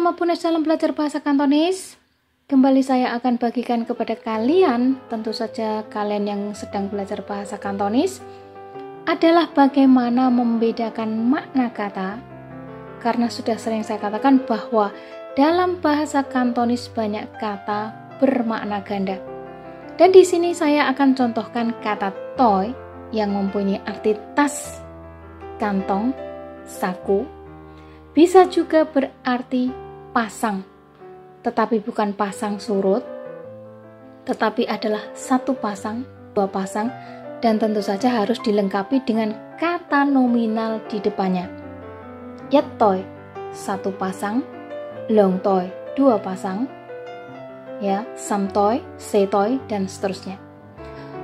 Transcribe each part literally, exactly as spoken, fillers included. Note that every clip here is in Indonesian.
Selamat punas dalam belajar bahasa Cantonese. Kembali saya akan bagikan kepada kalian, tentu saja kalian yang sedang belajar bahasa Cantonese, adalah bagaimana membedakan makna kata. Karena sudah sering saya katakan bahwa dalam bahasa Cantonese banyak kata bermakna ganda. Dan di sini saya akan contohkan kata toy yang mempunyai arti tas, kantong, saku. Bisa juga berarti pasang, tetapi bukan pasang surut, tetapi adalah satu pasang, dua pasang, dan tentu saja harus dilengkapi dengan kata nominal di depannya. Yat toy, satu pasang, long toy, dua pasang, ya, sam toy, se toy, dan seterusnya.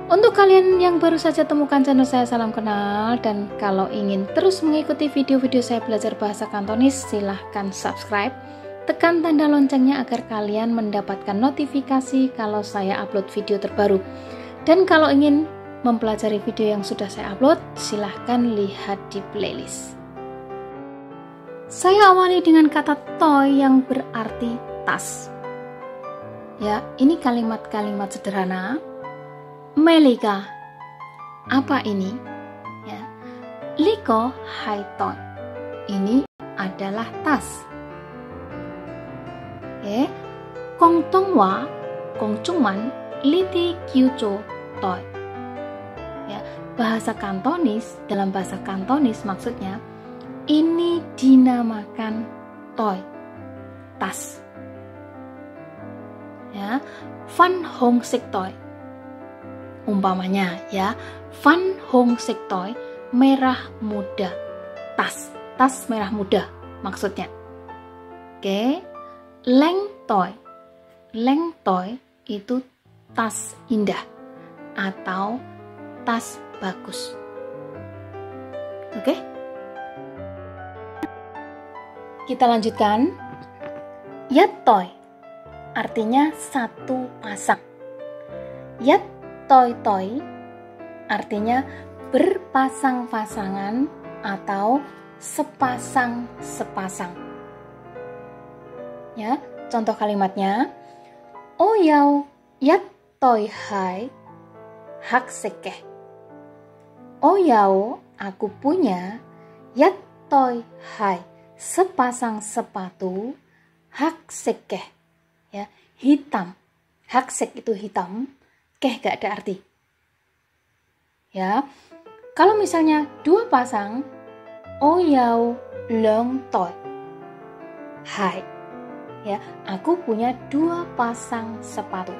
Untuk kalian yang baru saja temukan channel saya, salam kenal, dan kalau ingin terus mengikuti video-video saya belajar bahasa Cantonese, silahkan subscribe, tekan tanda loncengnya agar kalian mendapatkan notifikasi kalau saya upload video terbaru. Dan kalau ingin mempelajari video yang sudah saya upload, silahkan lihat di playlist. Saya awali dengan kata toy yang berarti tas. Ya, ini kalimat-kalimat sederhana. Melika, apa ini? Ya, liko hai toy. Ini adalah tas. Oke, kongtong wa, kongcuman, liti kyuco toy. Ya, bahasa Cantonese, dalam bahasa Cantonese maksudnya ini dinamakan toy, tas. Ya, fan hong sik toy. Umpamanya ya, fan hong sik toy, merah muda, tas, tas merah muda maksudnya. Oke, leng toy, leng toy itu tas indah atau tas bagus. Oke, kita lanjutkan. Yat toy artinya satu pasang. Yat toy-toy artinya berpasang-pasangan atau sepasang-sepasang. Ya, contoh kalimatnya, oh yau yat toy hai hak sekeh. Oh yau, aku punya, yat toy hai, sepasang sepatu, hak sekeh. Ya, hitam. Hak sek itu hitam. Keh gak ada arti. Ya, kalau misalnya dua pasang, oh yau long toy hai. Ya, aku punya dua pasang sepatu.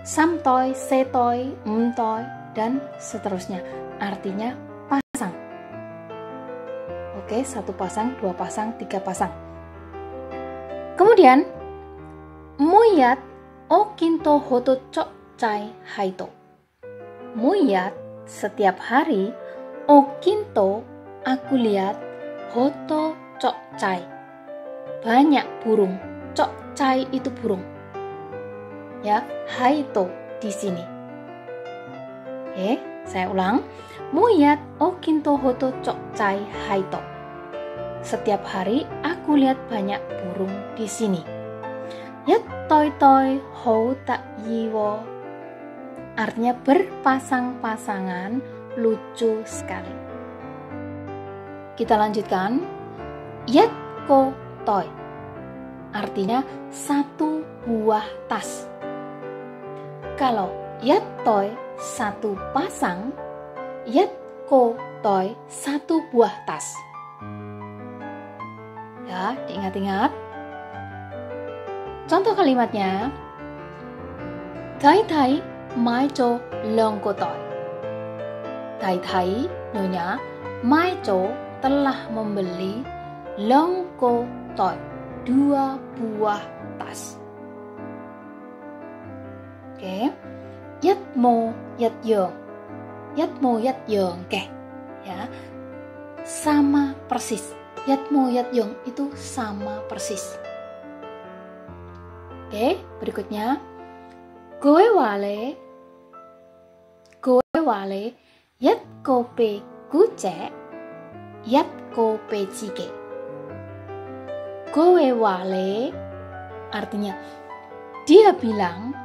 Sam toy, se toy, m toy, dan seterusnya. Artinya pasang. Oke, satu pasang, dua pasang, tiga pasang. Kemudian, muyat o kinto hoto cok cai haito. Muyat, setiap hari, o kinto, aku lihat, hoto cok cai, banyak burung. Cok cai itu burung. Ya, haito di sini. Eh, saya ulang. Muyat o kinto hoto cok cai haito. Setiap hari aku lihat banyak burung di sini. Yat toy-toy hou tak yiwo, artinya berpasang-pasangan, lucu sekali. Kita lanjutkan. Yat ko toy artinya satu buah tas. Kalau yat toy satu pasang, yat ko toy satu buah tas. Ya, diingat-ingat. Contoh kalimatnya, tai-tai maico longko toy. Tai-tai, nyonya, maico telah membeli, longko toy, dua buah tas. Oke, yat mo yat yong, yat mo yat yong, oke, ya, sama persis. Yat mo yat yong itu sama persis. Oke, berikutnya. Goe wale, goe wale, yat kope kuce, yat kope cike. Goe wale artinya dia bilang,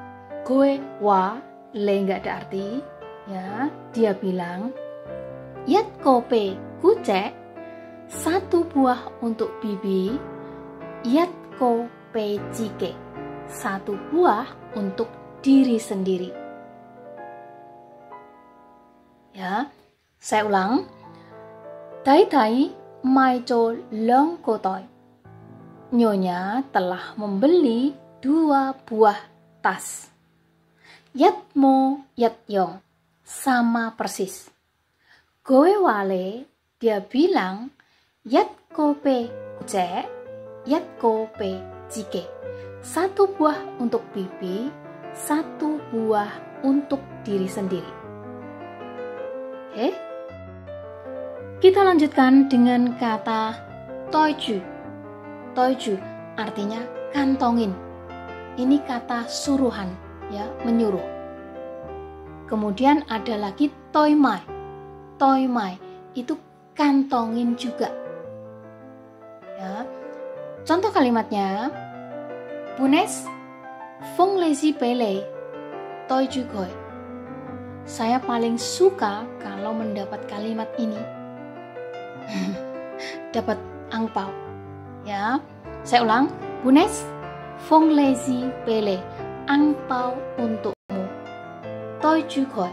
goe wale nggak ada arti ya, dia bilang yat kope kucek, satu buah untuk bibi, yat kope jike, satu buah untuk diri sendiri. Ya, saya ulang. Tai tai mai cho long kotoi. Nyonya telah membeli dua buah tas. Yatmo yatyong, sama persis. Goe wale, dia bilang yat kope kuce, yat kope jike, satu buah untuk bibi, satu buah untuk diri sendiri. Oke, kita lanjutkan dengan kata toju. Toju artinya kantongin. Ini kata suruhan ya, menyuruh. Kemudian ada lagi toimai. Toimai itu kantongin juga. Ya. Contoh kalimatnya, Bunes, Fong Lesi Pele, Toi Jugoi. Saya paling suka kalau mendapat kalimat ini. Dapat angpau. Ya, saya ulang, Bunes, Fong Lesi Pele, angpau untukmu. Toi Jugoi,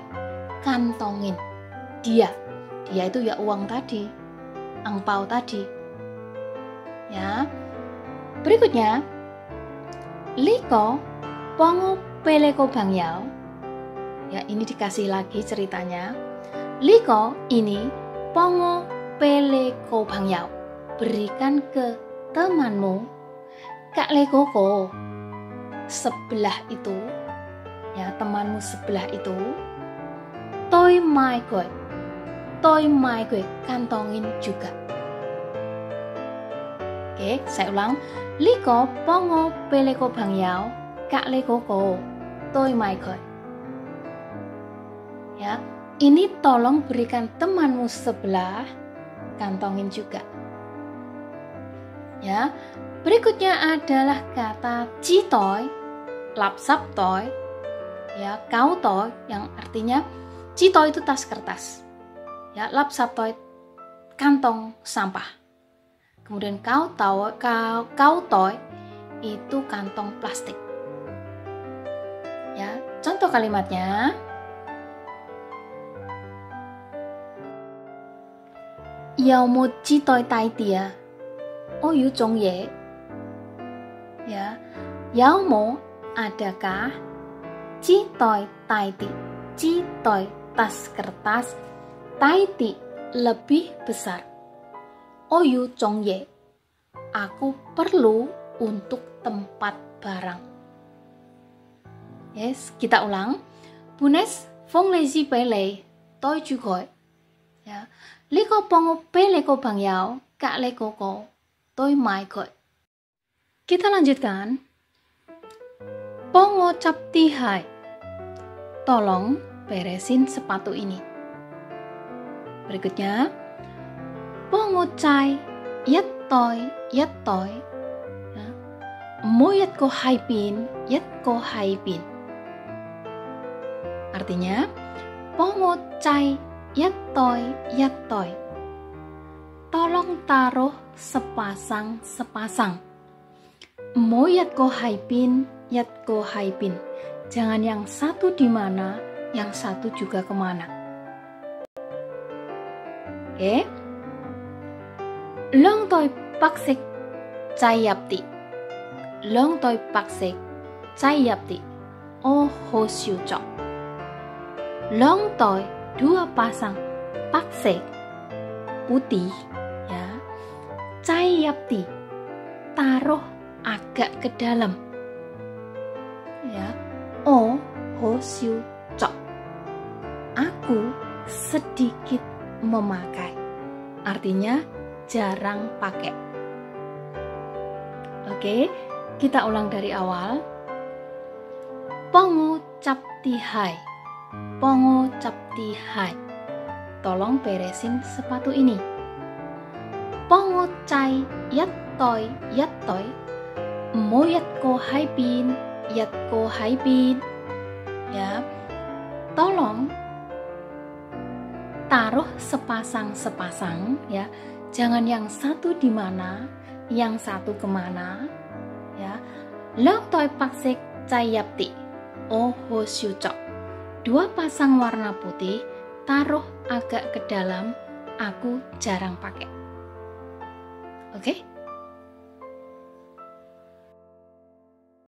kantongin. Dia, dia itu ya uang tadi, angpau tadi. Ya. Berikutnya, Liko pongo peleko bang yao. Ya, ini dikasih lagi ceritanya. Liko ini pongo peleko bang yao, berikan ke temanmu. Kak lekoko, sebelah itu. Ya, temanmu sebelah itu. Toi mai gue. Toi mai gue, kantongin juga. Oke, saya ulang. Liko pongo peleko bang yao, kak leko ko, toi mai koi. Ya, ini tolong berikan temanmu sebelah, kantongin juga. Ya, berikutnya adalah kata citoi, lapsap toi, ya kau toi, yang artinya citoi itu tas kertas, ya lapsap toi kantong sampah. Kemudian kau tahu kau kau toy itu kantong plastik. Ya, contoh kalimatnya. Yao mo chi toy tai dia. Oh yu zong ye. Ya. Yao mo adakah, chi toy tai ti. Chi toy tas kertas, tai ti lebih besar. Oyu Chongye, aku perlu untuk tempat barang. Yes, kita ulang. Bunes Fong Lesi Pele, Toi Jugoi. Ya, Liko Pongo Pele Ko Bang Yao, Kak Leko Ko, Toi Mai Koi. Kita lanjutkan. Pongo Cap Tihai, tolong beresin sepatu ini. Berikutnya. Pongo chai yat toi yat toi, mo yat ko hai pin yat ko hai pin. Artinya, pongo chai yat toi yat toi, tolong taruh sepasang sepasang. Mo yat ko hai pin yat ko hai pin, jangan yang satu di mana, yang satu juga kemana. Oke. Okay. Long toi paksek cai yapti. Long toi paksek cai yapti. Oh ho siu cok. Long toi dua pasang, paksek putih ya. Cai yapti taruh agak ke dalam. Ya. Oh ho siu cok. Aku sedikit memakai. Artinya jarang pakai. Oke, kita ulang dari awal. Pongo cap tihai, pongo cap tihai, tolong beresin sepatu ini. Pongo cai yat tôi, dắt tôi. Mỗi dắt cô hai pin, dắt cô hai pin. Ya, tolong taruh sepasang-sepasang, ya. Jangan yang satu di mana, yang satu kemana, ya. Lok toi paksik cai yapti, oh ho syucok. Dua pasang warna putih taruh agak ke dalam. Aku jarang pakai. Oke? Okay?